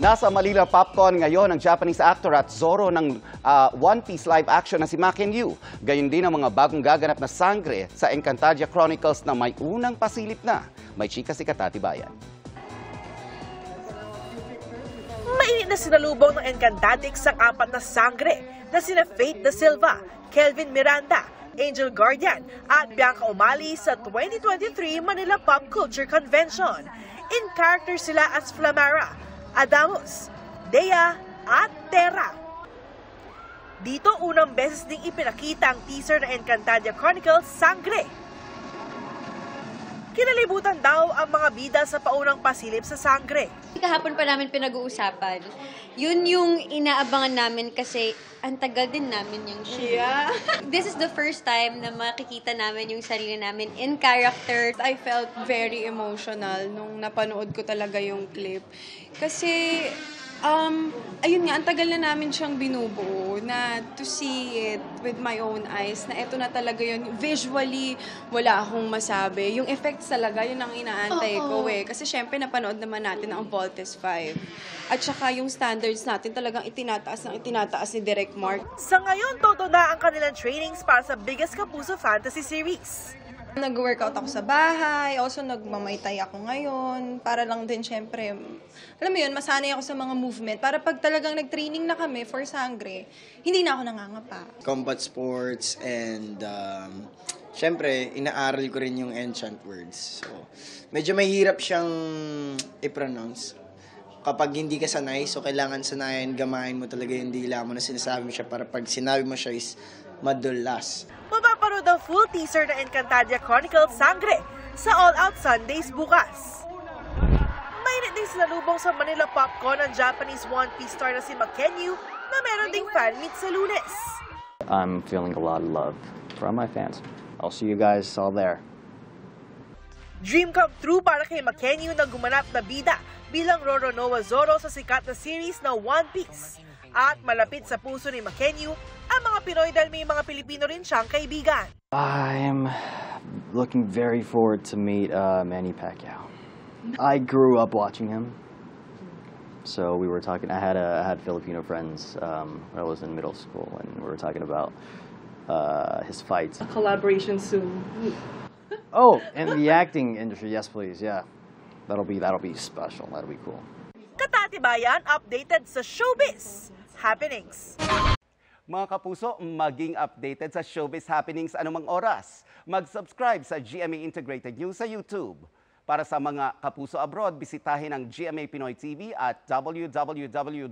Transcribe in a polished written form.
Nasa Manila Popcorn ngayon ang Japanese actor at Zoro ng One Piece live action na si Mackenyu. Gayon din ang mga bagong gaganap na Sang'gre sa Encantadia Chronicles na may unang pasilip na. May chika si Katatibayan. Mainit na sinalubong ng Encantadix ang apat na Sang'gre na sina Faith De Silva, Kelvin Miranda, Angel Guardian at Bianca Umali sa 2023 Manila Pop Culture Convention. In character sila as Flamara, Adamos, Deya at Terra. Dito unang beses ding ipinakita ang teaser na Encantadia Chronicles Sang'gre. Kinalibutan daw ang mga bida sa paunang pasilip sa Sang'gre. Kahapon pa namin pinag-uusapan. Yun yung inaabangan namin kasi ang tagal din namin yung show. Yeah. This is the first time na makikita namin yung sarili namin in character. I felt very emotional nung napanood ko talaga yung clip. Kasi, ayun nga, ang tagal na namin siyang binubuo na to see it with my own eyes na eto na talaga yun. Visually, wala akong masabi. Yung effects talaga, yun ang inaantay ko eh. Kasi syempre napanood naman natin ang VALTIS 5. At saka yung standards natin talagang itinataas ni Direct Mark. Sa ngayon, toto na ang kanilang trainings para sa biggest Kapuso Fantasy Series. Nag-workout ako sa bahay, also nagmamaytay ako ngayon, para lang din syempre, alam mo yun, masanay ako sa mga movement, para pag talagang nag-training na kami for Sang'gre, hindi na ako nangangapa. Combat sports and syempre, inaaral ko rin yung enchant words. So, medyo mahirap siyang i-pronounce. Kapag hindi ka sanay, so kailangan sanayin, gamahin mo talaga yung dila mo na sinasabi mo siya para pag sinabi mo siya is madulas. Mapaparoon ang full teaser na Encantadia Chronicles Sang'gre sa All Out Sundays bukas. Mainit din sinalubong sa Manila Popcorn ang Japanese One Piece star na si Mackenyu na meron ding fan meet sa Lunes. I'm feeling a lot of love from my fans. I'll see you guys all there. Dream come true para kay Mackenyu na gumanap na bida bilang Roronoa Zoro sa sikat na series na One Piece. At malapit sa puso ni Mackenyu ang mga Pinoy dahil may mga Pilipino rin siyang kaibigan. I'm looking very forward to meet Manny Pacquiao. I grew up watching him. So we were talking, I had Filipino friends when I was in middle school and we were talking about his fights. A collaboration soon. Oh, and the acting industry, yes please, yeah. That'll be special. That'll be cool. Katatibayan updated sa showbiz happenings. Mga kapuso, maging updated sa showbiz happenings anumang oras. Mag-subscribe sa GMA Integrated News sa YouTube. Para sa mga kapuso abroad, bisitahin ang GMA Pinoy TV at www.gmanews.tv.